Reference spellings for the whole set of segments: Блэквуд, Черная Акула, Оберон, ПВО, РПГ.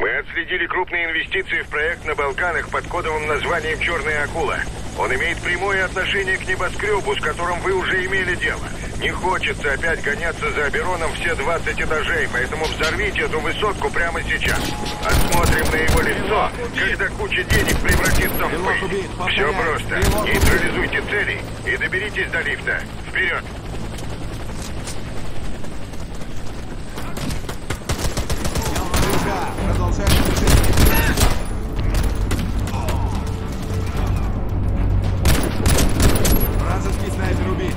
Мы отследили крупные инвестиции в проект на Балканах под кодовым названием «Черная Акула». Он имеет прямое отношение к небоскребу, с которым вы уже имели дело. Не хочется опять гоняться за Обероном все 20 этажей, поэтому взорвите эту высотку прямо сейчас. Осмотрим на его лицо, когда куча денег превратится в пыль. Все просто. Нейтрализуйте цели и доберитесь до лифта. Вперед! Вражеский снайпер убит.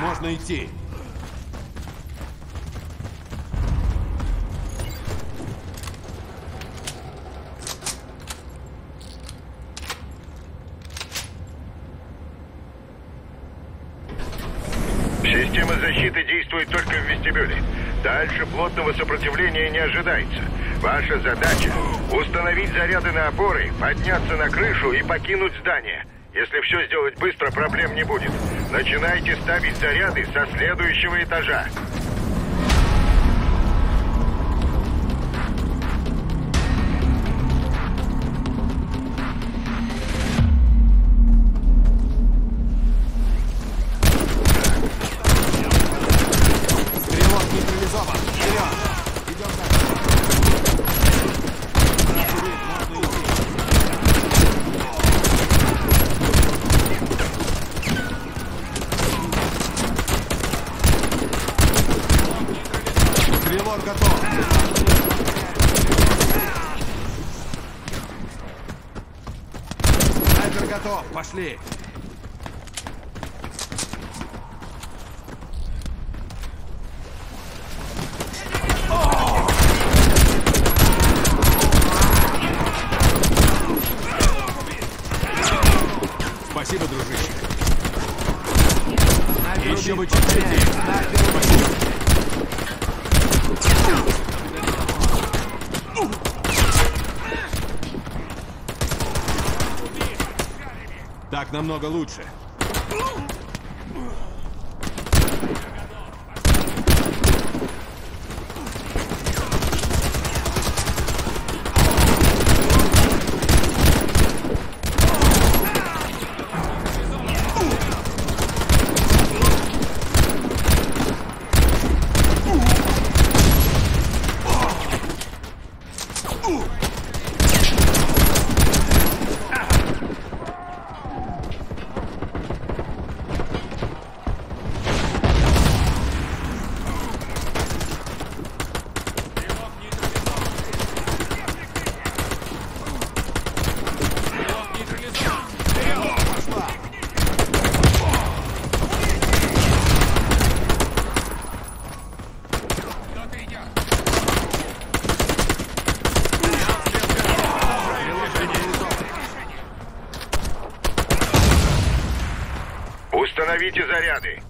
Можно идти. Система защиты действует только в вестибюле. Дальше плотного сопротивления не ожидается. Ваша задача — установить заряды на опоры, подняться на крышу и покинуть здание. Если все сделать быстро, проблем не будет. Начинайте ставить заряды со следующего этажа. Готов, пошли. Спасибо, дружище. Еще бы чуть-чуть. Спасибо. Так намного лучше. Установите заряды.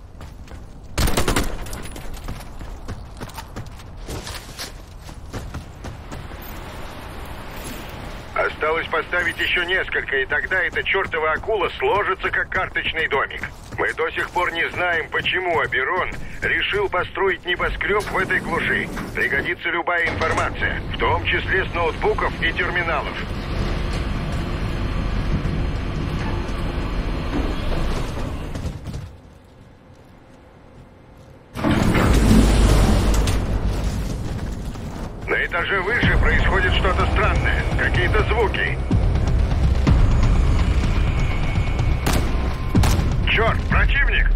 Осталось поставить еще несколько, и тогда эта чертова акула сложится как карточный домик. Мы до сих пор не знаем, почему Оберон решил построить небоскреб в этой глуши. Пригодится любая информация, в том числе с ноутбуков и терминалов. этаже выше происходит что-то странное. Какие-то звуки. Черт, противник!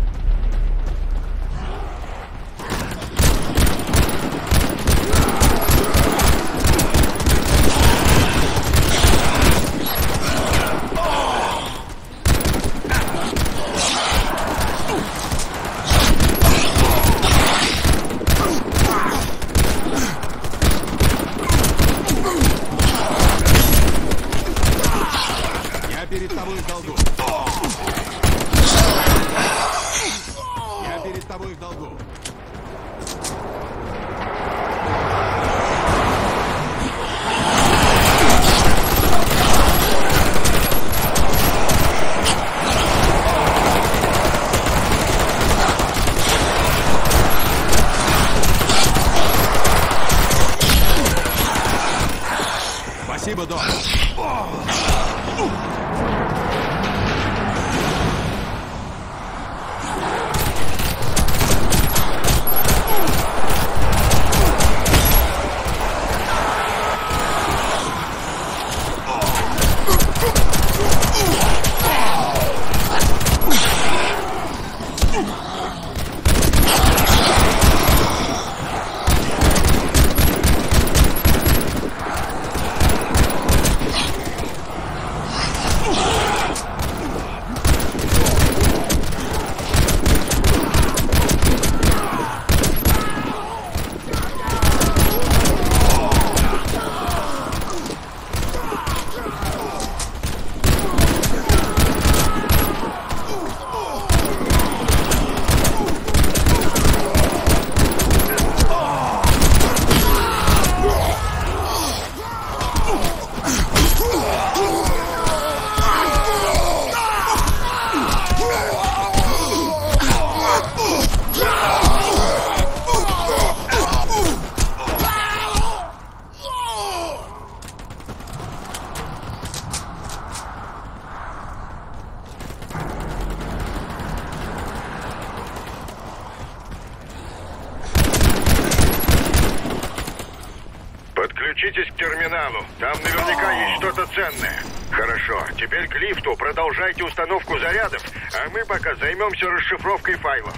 Там наверняка есть что-то ценное. Хорошо, теперь к лифту продолжайте установку зарядов, а мы пока займемся расшифровкой файлов.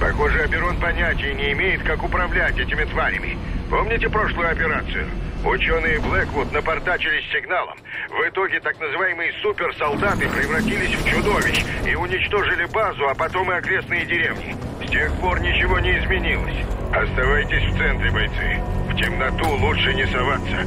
Похоже, Оберон понятия не имеет, как управлять этими тварями. Помните прошлую операцию? Ученые Блэквуд напортачились сигналом. В итоге так называемые суперсолдаты превратились в чудовищ и уничтожили базу, а потом и окрестные деревни. С тех пор ничего не изменилось. Оставайтесь в центре, бойцы. В темноту лучше не соваться.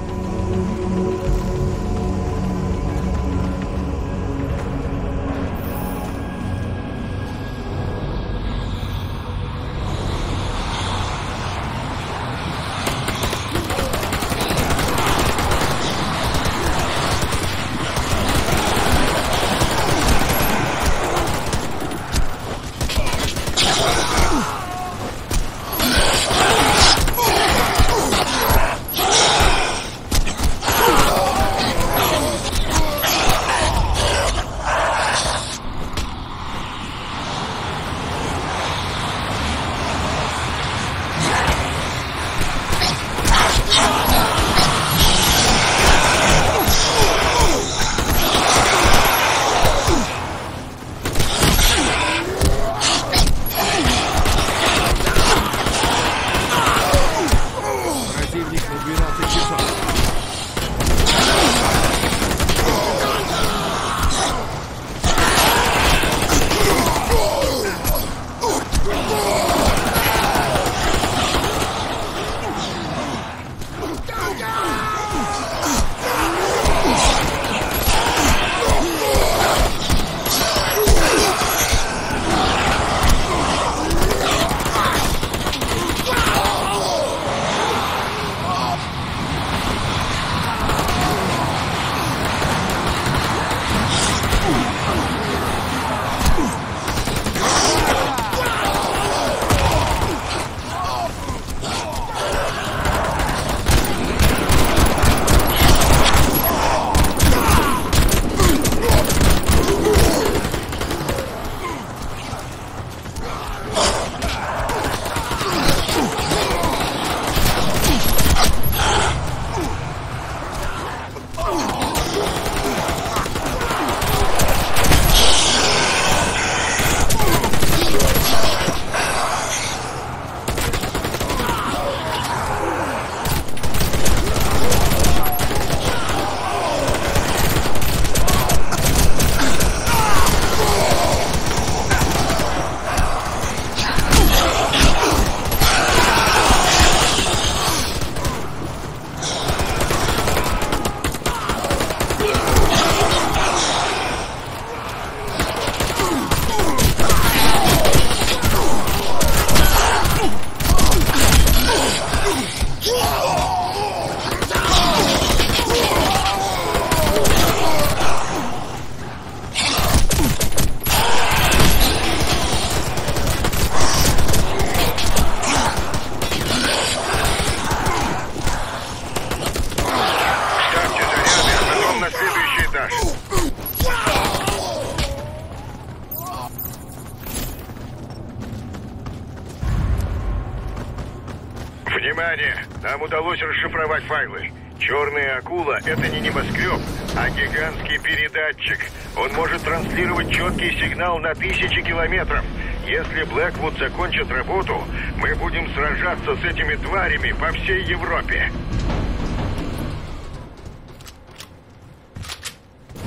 Внимание! Нам удалось расшифровать файлы. Черная акула — это не небоскреб, а гигантский передатчик. Он может транслировать четкий сигнал на тысячи километров. Если Блэквуд закончит работу, мы будем сражаться с этими тварями по всей Европе.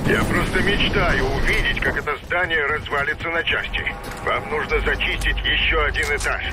Я просто мечтаю увидеть, как это здание развалится на части. Вам нужно зачистить еще один этаж.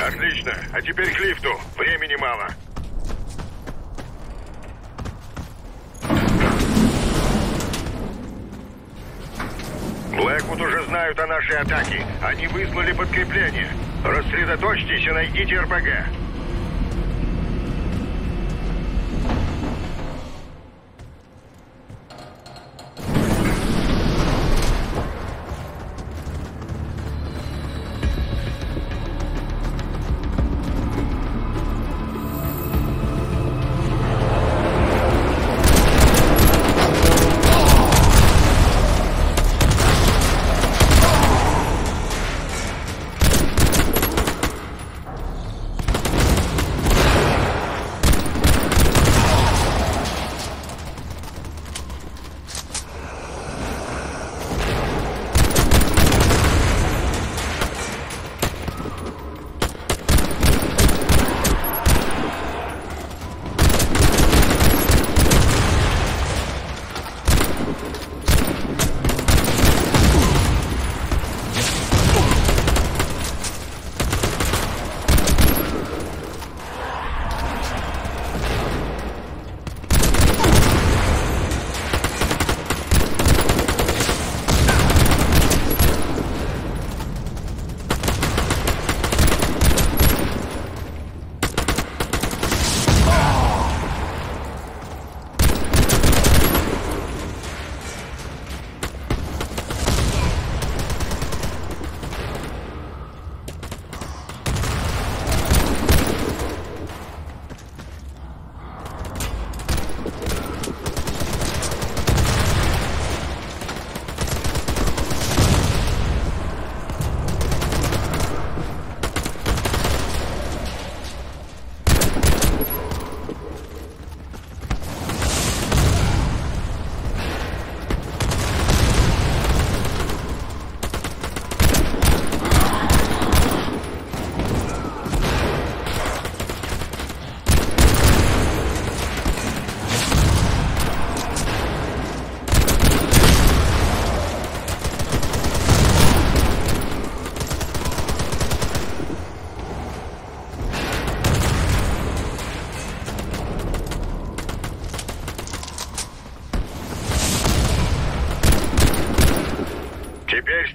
Отлично. А теперь к лифту. Времени мало. Блэквуд уже знают о нашей атаке. Они выслали подкрепление. Рассредоточьтесь и найдите РПГ.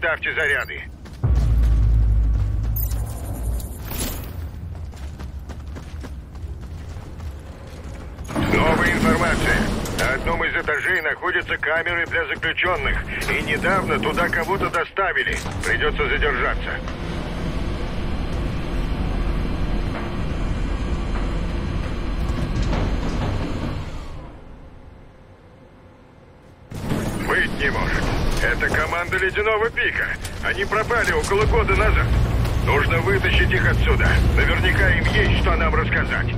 Ставьте заряды. Новая информация. На одном из этажей находятся камеры для заключенных. И недавно туда кого-то доставили. Придется задержаться. Быть не может. Это команда Ледяного Пика. Они пропали около года назад. Нужно вытащить их отсюда. Наверняка им есть что нам рассказать.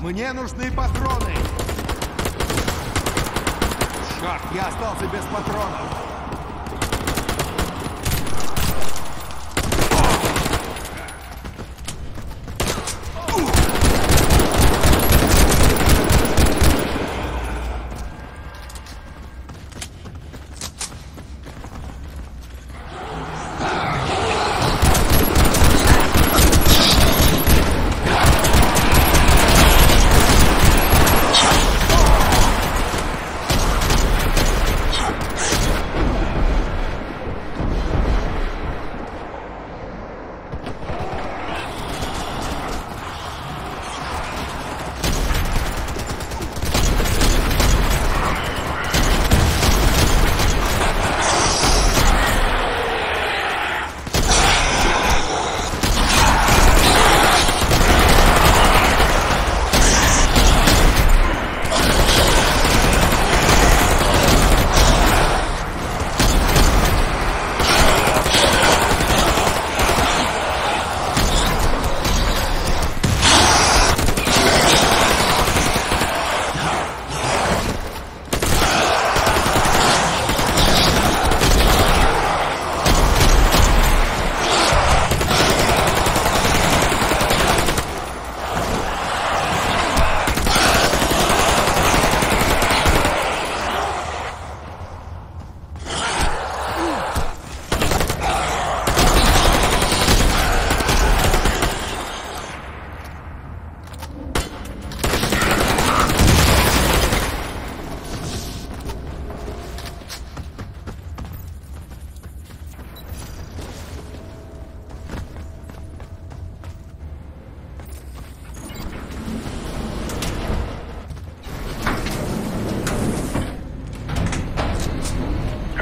Мне нужны патроны! Шаг! Я остался без патронов!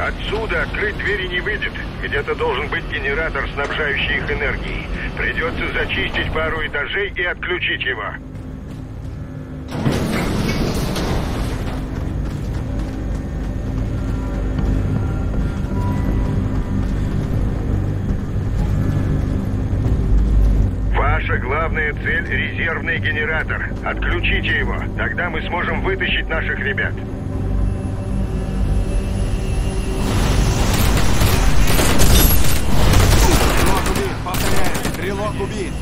Отсюда открыть двери не выйдет. Где-то должен быть генератор, снабжающий их энергией. Придется зачистить пару этажей и отключить его. Ваша главная цель — резервный генератор. Отключите его, тогда мы сможем вытащить наших ребят. Стрелок убит!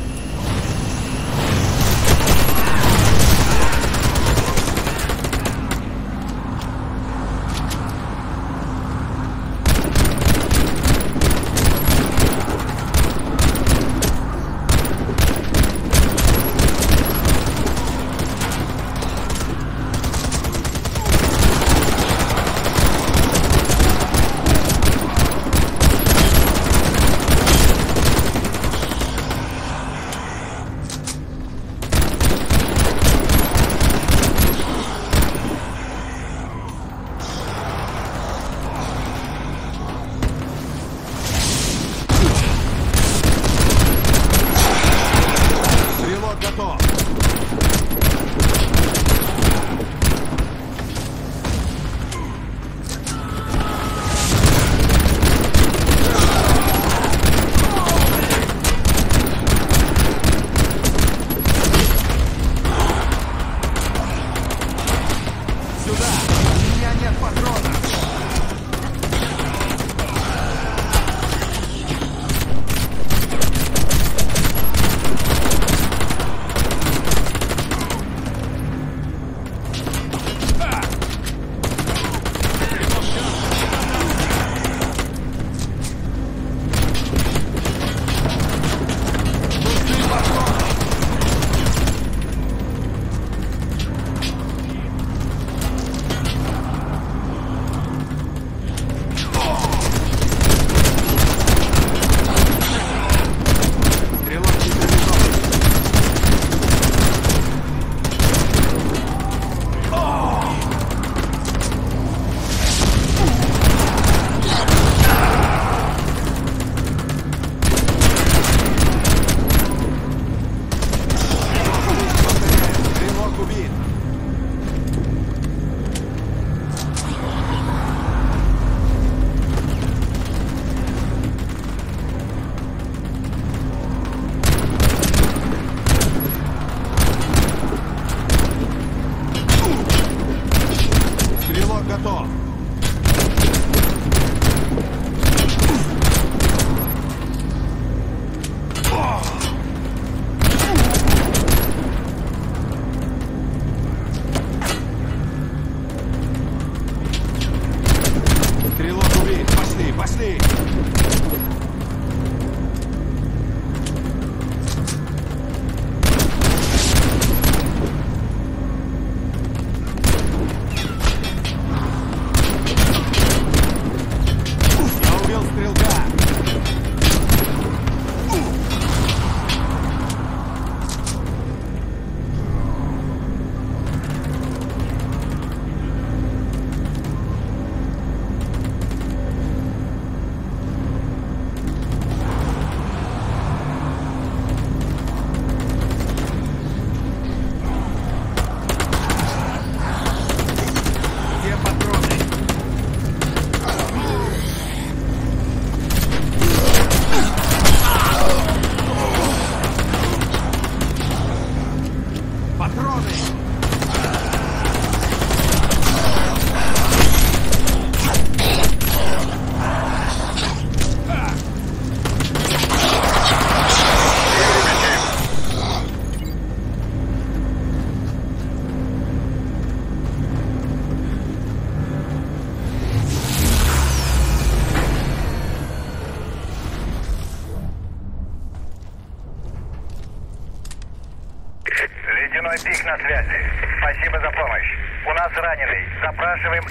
Пошли!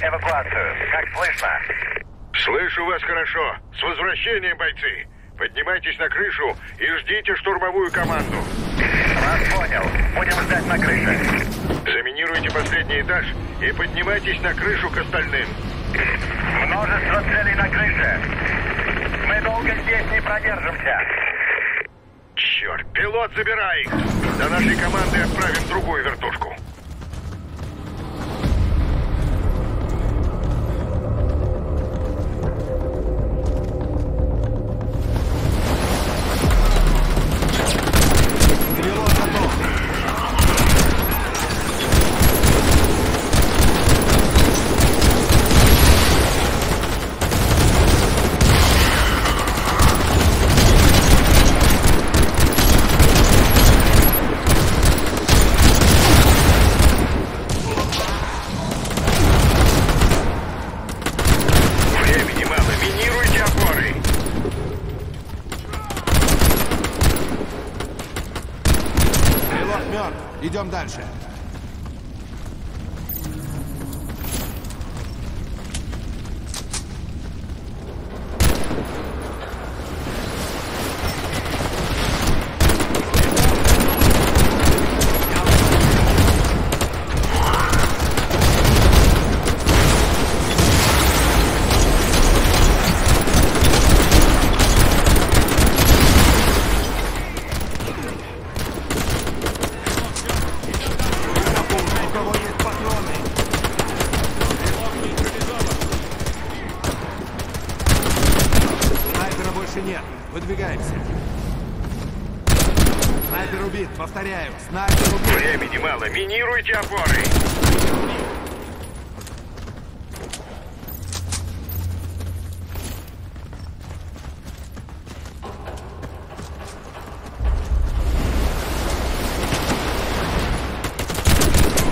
Эвакуацию. Как слышно? Слышу вас хорошо. С возвращением, бойцы. Поднимайтесь на крышу и ждите штурмовую команду. Вас понял. Будем ждать на крыше. Заминируйте последний этаж и поднимайтесь на крышу к остальным. Множество целей на крыше. Мы долго здесь не продержимся. Черт, пилот, забирай их. До нашей команды отправим другую вертушку. Идем дальше. Времени мало, минируйте опоры.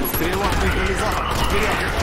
Стрелок нейтрализован. Вперед!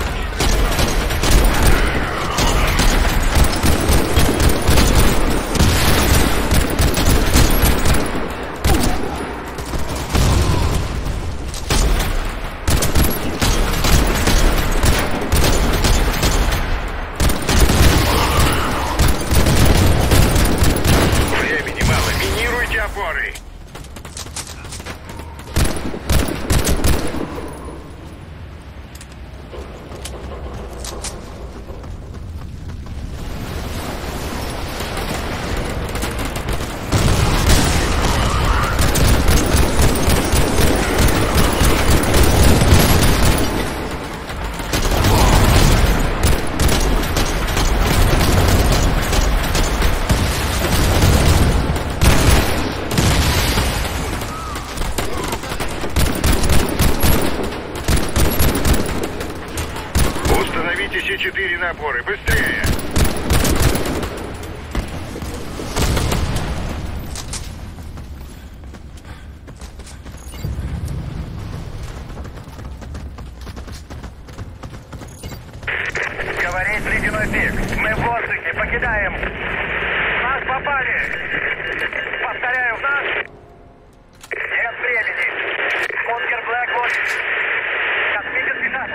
Отступаем! Нас попали! Повторяю, в нас! Нет времени! Конкер Блэквуд! Космический шаттл!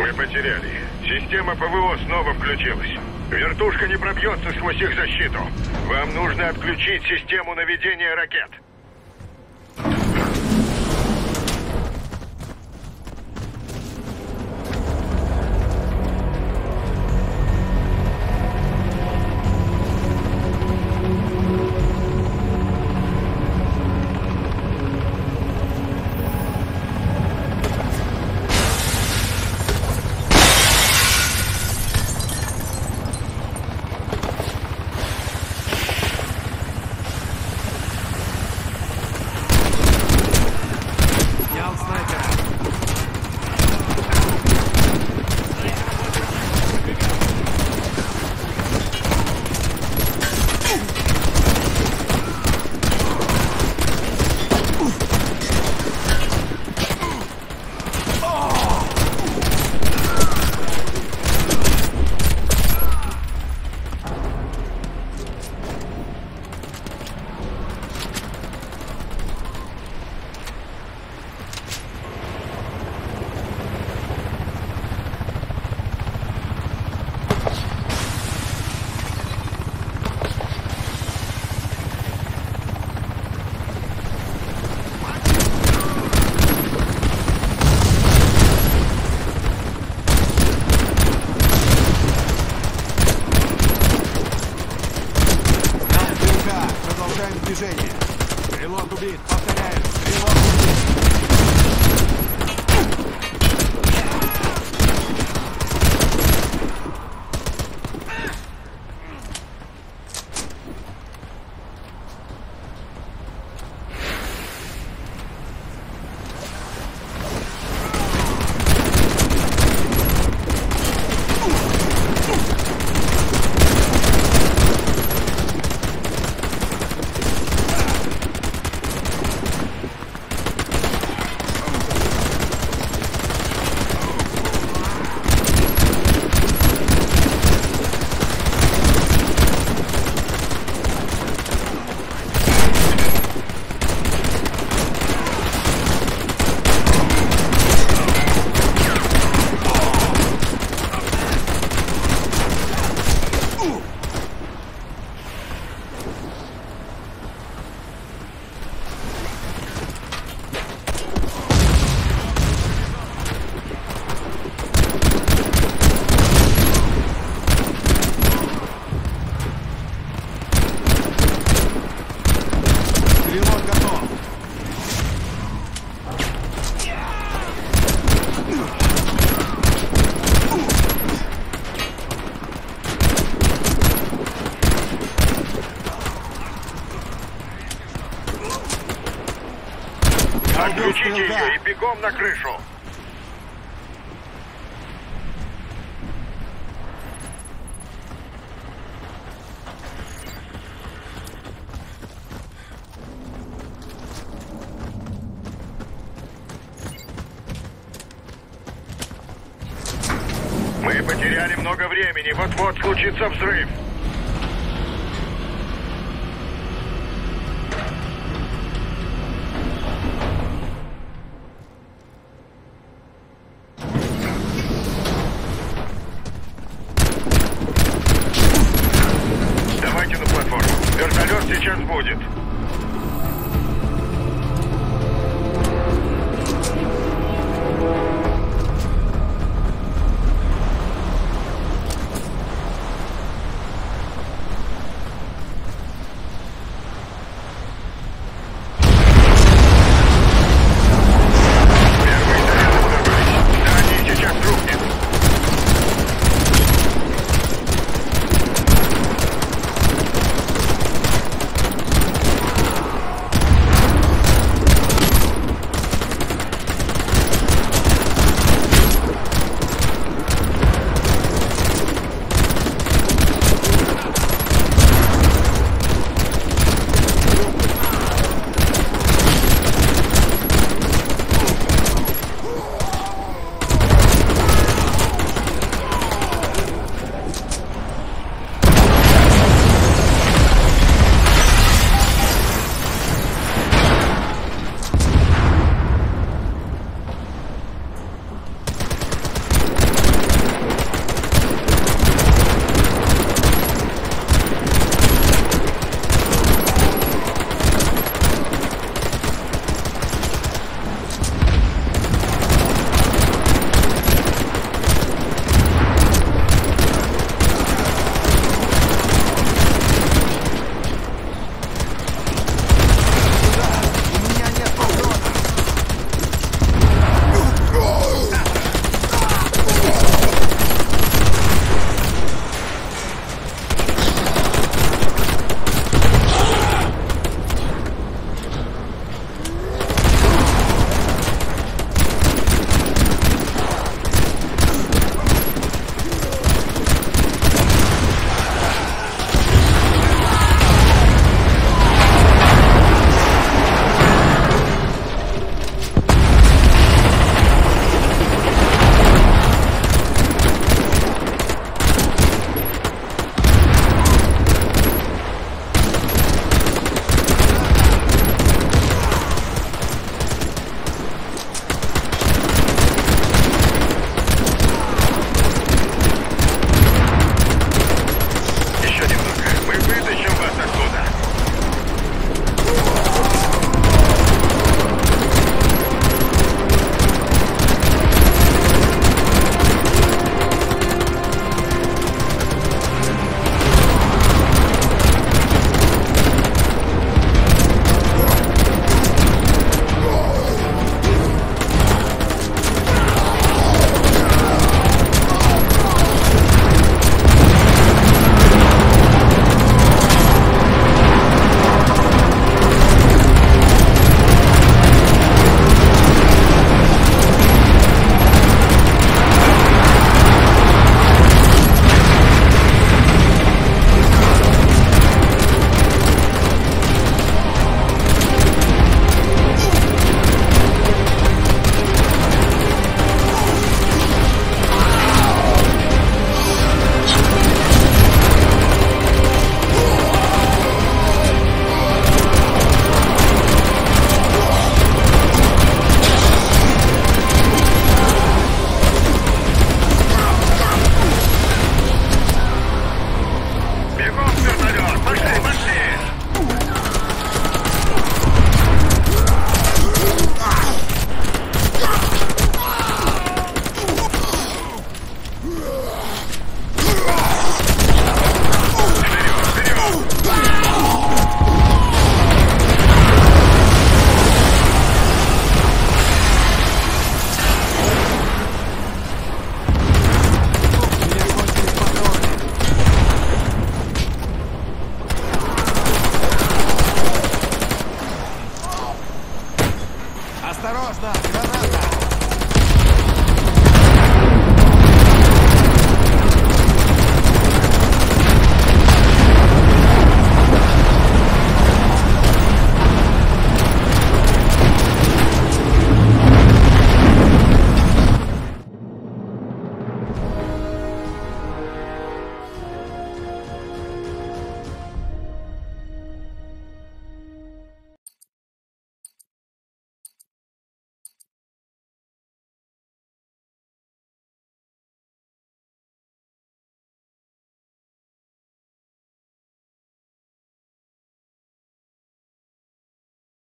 Они... Мы потеряли. Система ПВО снова включилась. Вертушка не пробьется сквозь их защиту. Вам нужно отключить систему наведения ракет. Включите ее и бегом на крышу. Мы потеряли много времени. Вот-вот случится взрыв. Сейчас будет.